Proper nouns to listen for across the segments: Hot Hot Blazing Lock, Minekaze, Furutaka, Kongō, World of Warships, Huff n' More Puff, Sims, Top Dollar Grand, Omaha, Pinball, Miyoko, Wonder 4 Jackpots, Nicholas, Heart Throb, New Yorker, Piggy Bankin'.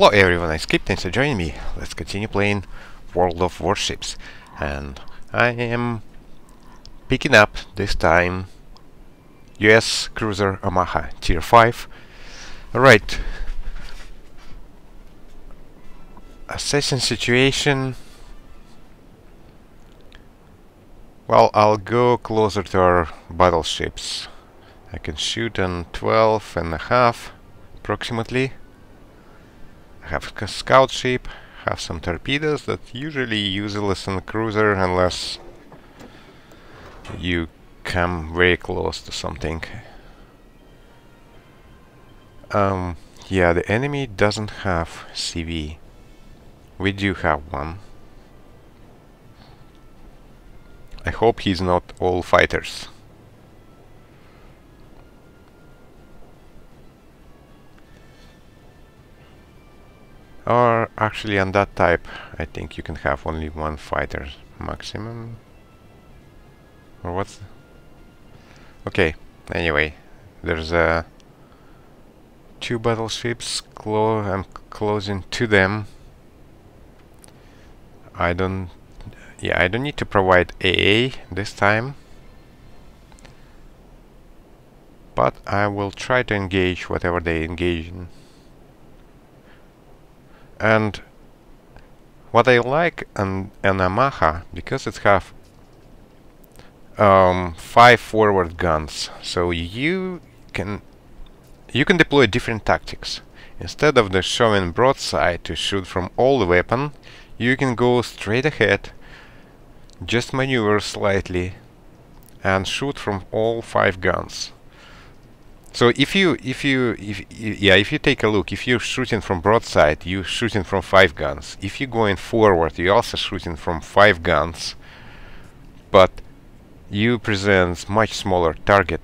Hello everyone, I'm Skip, thanks for joining me. Let's continue playing World of Warships. And I am picking up, this time, US Cruiser Omaha, Tier 5. Alright. Assassin situation. Well, I'll go closer to our battleships. I can shoot on 12.5 approximately. Have a scout ship, have some torpedoes that usually useless in a cruiser unless you come very close to something. Yeah, the enemy doesn't have CV. We do have one. I hope he's not all fighters. Or actually on that type, I think you can have only one fighter maximum. Or what's... Okay, anyway, there's two battleships, I'm closing to them. I don't need to provide AA this time. But I will try to engage whatever they engage in. And what I like an Omaha, because it's have 5 forward guns, so you can deploy different tactics. Instead of the showing broadside to shoot from all the weapon, you can go straight ahead, just maneuver slightly, and shoot from all 5 guns. So if you take a look, if you're shooting from broadside, you're shooting from 5 guns. If you're going forward, you're also shooting from 5 guns, but you present much smaller target.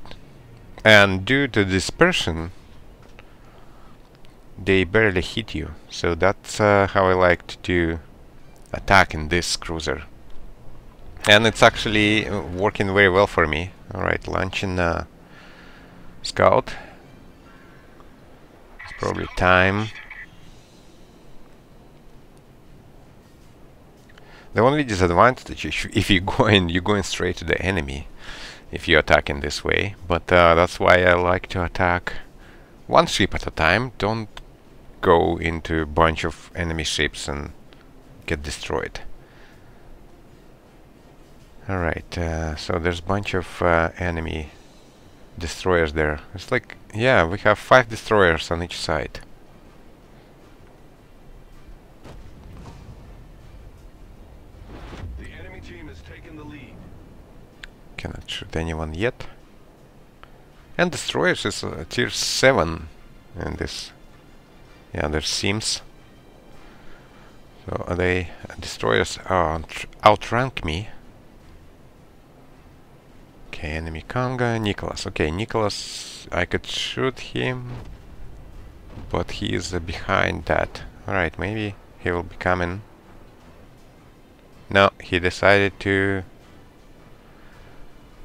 And due to dispersion, they barely hit you. So that's how I like to do attack in this cruiser. And it's actually working very well for me. Alright, launching Scout. It's probably time. The only disadvantage is if you're going straight to the enemy if you attack in this way. But that's why I like to attack one ship at a time. Don't go into a bunch of enemy ships and get destroyed. Alright, so there's a bunch of enemy destroyers there. It's like, yeah, we have 5 destroyers on each side. The enemy team has taken the lead. Cannot shoot anyone yet. And destroyers is tier 7 in this. Yeah, there's Sims. So they destroyers outrank me. Okay, enemy Kongō, Nicholas. Okay, Nicholas, I could shoot him, but he is behind that. Alright, maybe he will be coming. No, he decided to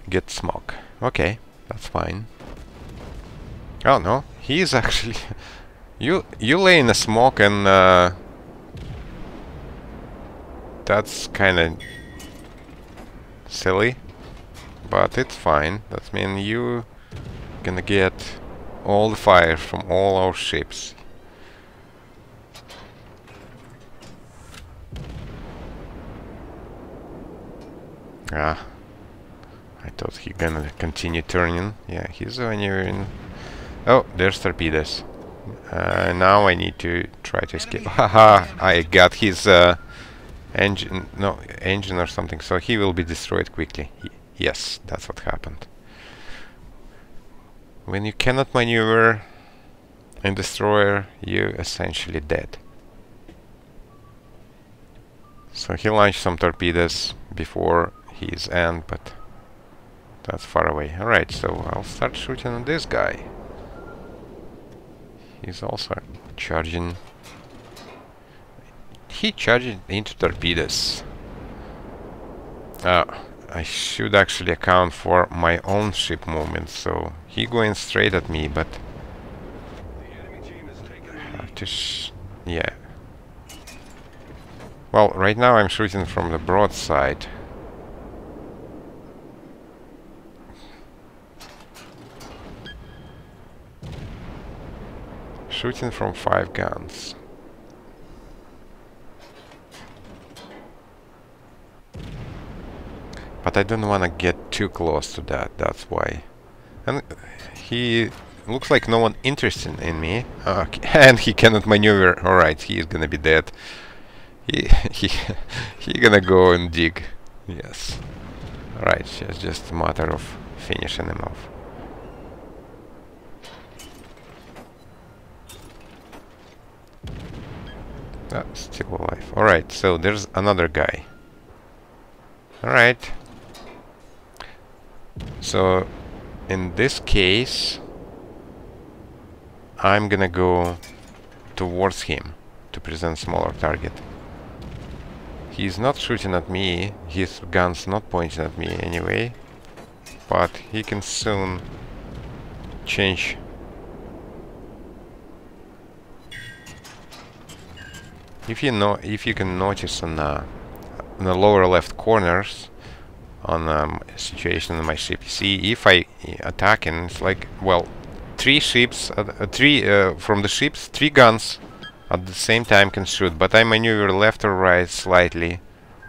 get smoke. Okay, that's fine. Oh no, he is actually... you lay in a smoke and... that's kinda... silly. But it's fine. That means you gonna get all the fire from all our ships. Ah, I thought he gonna continue turning. Yeah, he's in. Oh, there's torpedoes. Now I need to try to escape. Haha! I got his engine or something. So he will be destroyed quickly. Yes, that's what happened. When you cannot maneuver in destroyer, you're essentially dead. So he launched some torpedoes before his end, but that's far away. Alright, so I'll start shooting on this guy. He's also charging. He charged into torpedoes. I should actually account for my own ship movement, so he going straight at me, but I have to Yeah. Well, right now I'm shooting from the broadside. Shooting from 5 guns. But I don't want to get too close to that, that's why. And he looks like no one interested in me. Okay. And he cannot maneuver. Alright, he is gonna be dead. He gonna go and dig. Yes. Alright, it's just a matter of finishing him off. That's still alive. Alright, so there's another guy. Alright. So, in this case, I'm gonna go towards him to present smaller target. He's not shooting at me, his gun's not pointing at me anyway, but he can soon change. If you can notice on the lower left corners on the situation in my ship, see if I attack and it's like, well, 3 ships, 3 from the ships, 3 guns at the same time can shoot, but I maneuver left or right slightly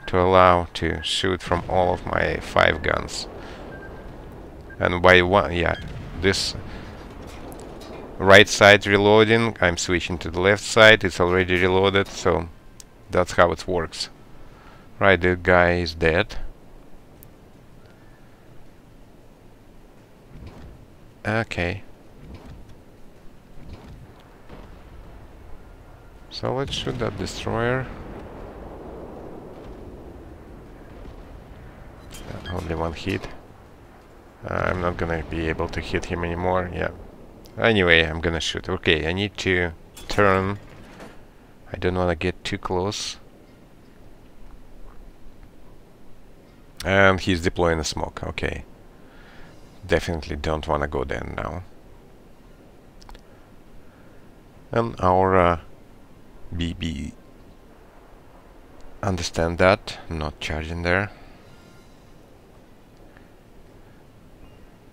to allow to shoot from all of my 5 guns. And by one, yeah, this right side reloading, I'm switching to the left side, it's already reloaded, so that's how it works. Right, the guy is dead. Okay. So let's shoot that destroyer. Only 1 hit. I'm not gonna be able to hit him anymore, yeah. Anyway, I'm gonna shoot. Okay, I need to turn. I don't wanna get too close. And he's deploying a smoke, okay. Definitely don't wanna go there now. And our BB. Understand that, not charging there.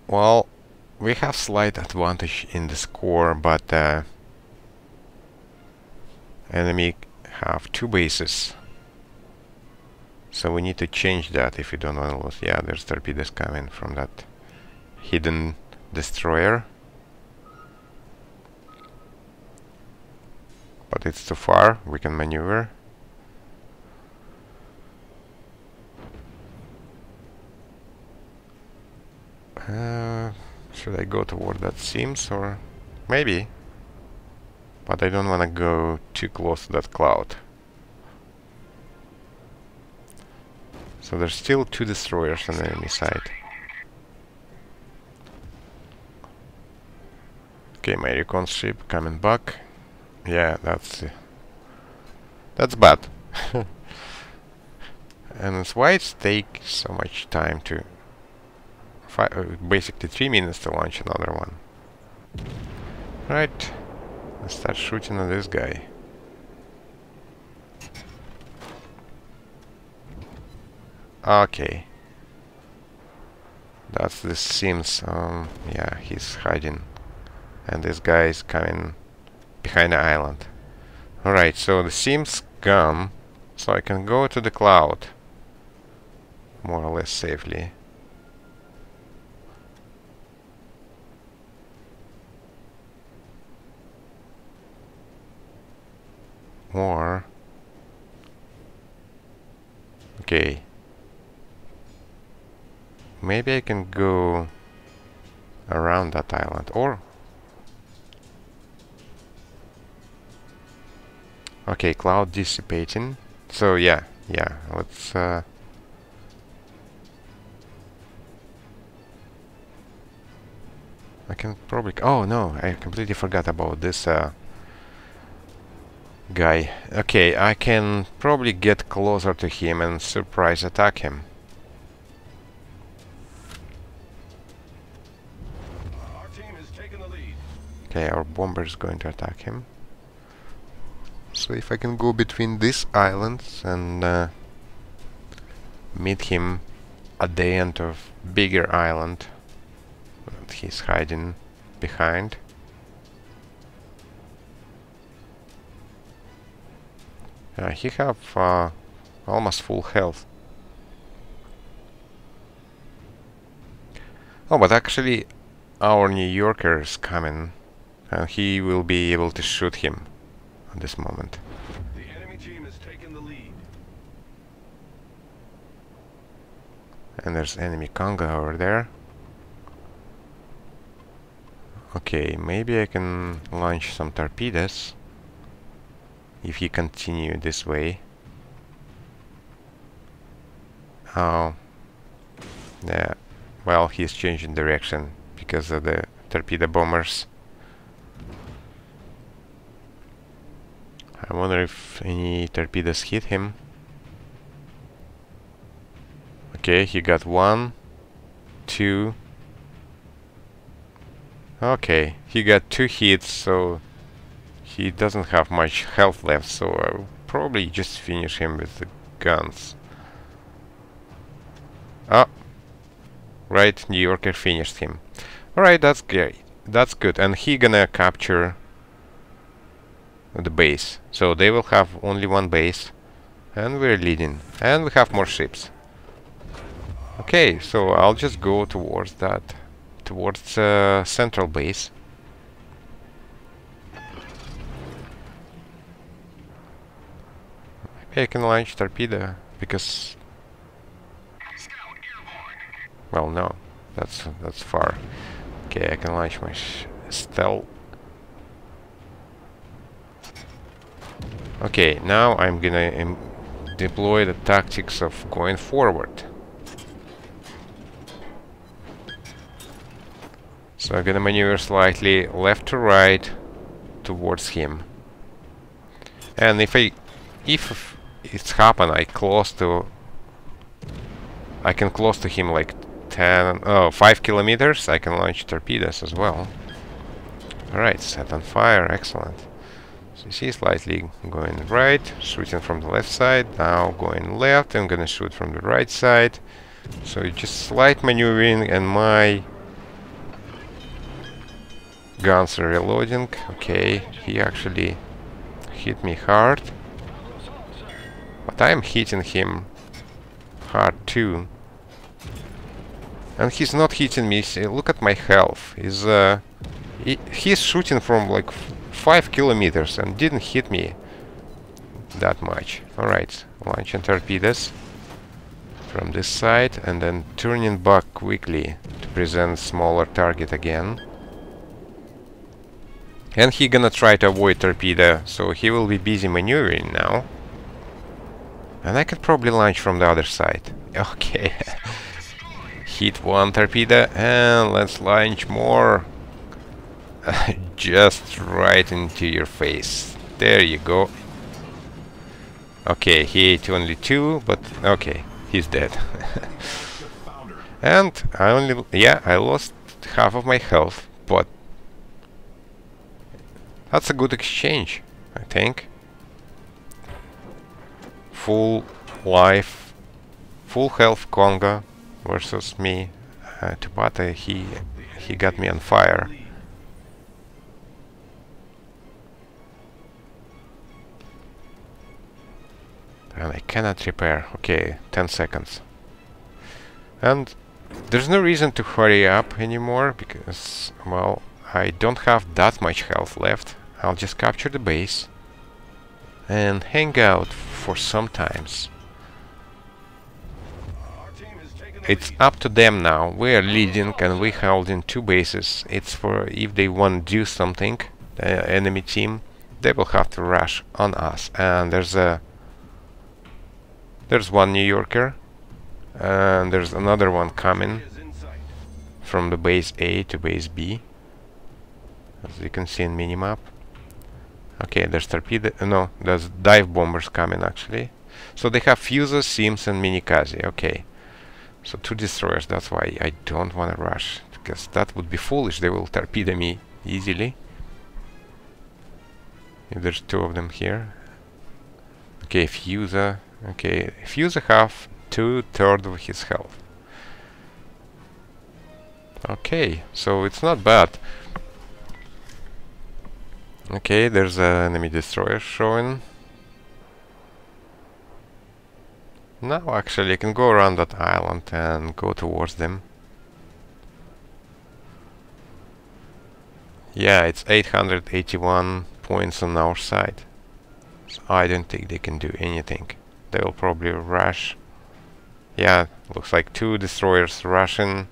Well, we have slight advantage in the score, but enemy have 2 bases. So we need to change that if we don't want to lose. Yeah, there's torpedoes coming from that hidden destroyer. But it's too far, we can maneuver. Should I go toward that Sims or... maybe. But I don't want to go too close to that cloud. So there's still 2 destroyers on the enemy side. Okay, my recon ship coming back. Yeah, that's bad. And that's why it takes so much time to... basically 3 minutes to launch another one. Right, let's start shooting at this guy. Okay. That's the Sims, yeah, he's hiding. And this guy is coming behind the island. Alright, so the Sims come, so I can go to the cloud more or less safely. More. Okay. Maybe I can go around that island or... okay, cloud dissipating. So yeah, let's I can probably oh no, I completely forgot about this guy. Okay, I can probably get closer to him and surprise attack him. Okay, our bomber is going to attack him. So if I can go between these islands and meet him at the end of bigger island that he's hiding behind. He have almost full health. Oh, but actually our New Yorker is coming and he will be able to shoot him at this moment. The enemy team has taken the lead. And there's enemy Kongō over there. Okay, maybe I can launch some torpedoes if he continues this way. Oh, yeah. Well, he's changing direction because of the torpedo bombers. I wonder if any torpedoes hit him. Okay, he got 1, 2. Okay, he got 2 hits, so he doesn't have much health left, so I'll probably just finish him with the guns. Ah, right, New Yorker finished him. Alright, that's great. That's good, and he gonna capture the base. So they will have only 1 base, and we're leading. And we have more ships. Okay, so I'll just go towards that, towards central base. I can launch torpedo because, well, no, that's far. Okay, I can launch my stealth. Okay, now I'm gonna deploy the tactics of going forward. So I'm gonna maneuver slightly left to right towards him, and if it's happened, I can close to him like 5 kilometers. I can launch torpedoes as well. Alright, set on fire, excellent. So you see, slightly going right, shooting from the left side, now going left, I'm gonna shoot from the right side. So you just slight maneuvering and my guns are reloading. Okay, he actually hit me hard. But I'm hitting him hard too. And he's not hitting me. See, look at my health. He's shooting from like 5 kilometers and didn't hit me that much. Alright, launching torpedoes from this side and then turning back quickly to present smaller target again. And he's gonna try to avoid torpedo, so he will be busy maneuvering now. And I could probably launch from the other side. Okay. Hit 1 torpedo and let's launch more. Just right into your face. There you go. Okay, he ate only 2, but okay, he's dead. And I only... yeah, I lost half of my health, but that's a good exchange, I think. Full life, full health Kongō versus me. Tupata, he got me on fire. And I cannot repair. Okay, 10 seconds. And there's no reason to hurry up anymore because, well, I don't have that much health left. I'll just capture the base and hang out for some times. It's up to them now. We are leading and we holding 2 bases. It's for if they want to do something, the enemy team, they will have to rush on us. And there's 1 New Yorker and there's another 1 coming from the base A to base B, as you can see in minimap. Okay, there's torpedo... no, there's dive bombers coming, actually. So they have fuses, Sims and Minekaze, okay. So 2 destroyers, that's why I don't want to rush, because that would be foolish, they will torpedo me easily. If there's 2 of them here. Okay, Fuser. Okay, Fuser have 2/3 of his health. Okay, so it's not bad. Okay, there's an enemy destroyer showing. Now actually I can go around that island and go towards them. Yeah, it's 881 points on our side. So I don't think they can do anything. They will probably rush. Yeah, looks like 2 destroyers rushing.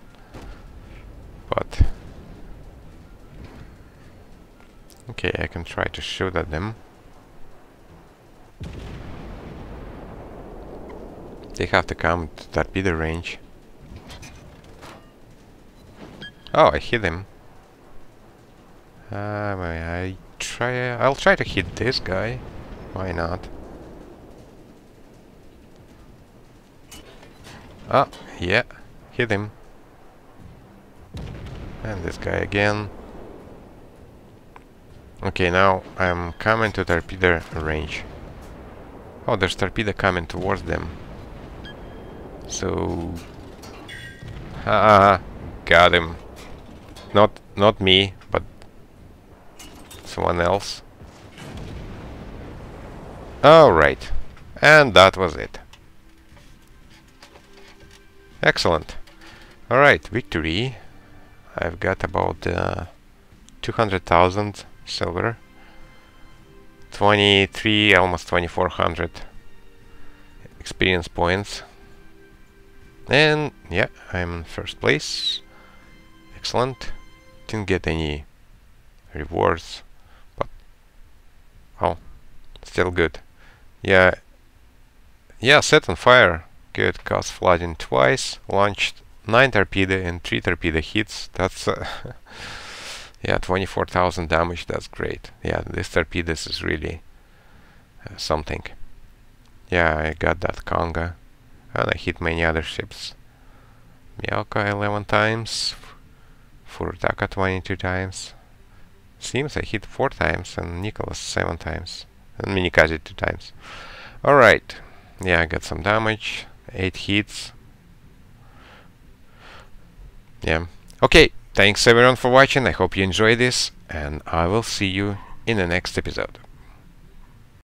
But... okay, I can try to shoot at them. They have to come to torpedo range. Oh, I hit him. I'll try to hit this guy. Why not? Ah, yeah, hit him. And this guy again. Okay, now I'm coming to torpedo range. Oh, there's torpedo coming towards them. So... ah, got him. Not me, but someone else. Alright. And that was it. Excellent. Alright, victory. I've got about 200,000 silver. 23, almost 2400 experience points. And yeah, I'm in first place. Excellent. Didn't get any rewards, but oh, still good. Yeah, yeah. Set on fire. Good. Caused flooding twice. Launched 9 torpedo and 3 torpedo hits. That's yeah, 24,000 damage. That's great. Yeah, this torpedo is really something. Yeah, I got that Kongō. And I hit many other ships. Miyoko 11 times, Furutaka 22 times, Sims I hit 4 times, and Nicholas 7 times, and Minekaze 2 times. Alright, yeah, I got some damage, 8 hits. Yeah, okay, thanks everyone for watching, I hope you enjoyed this, and I will see you in the next episode.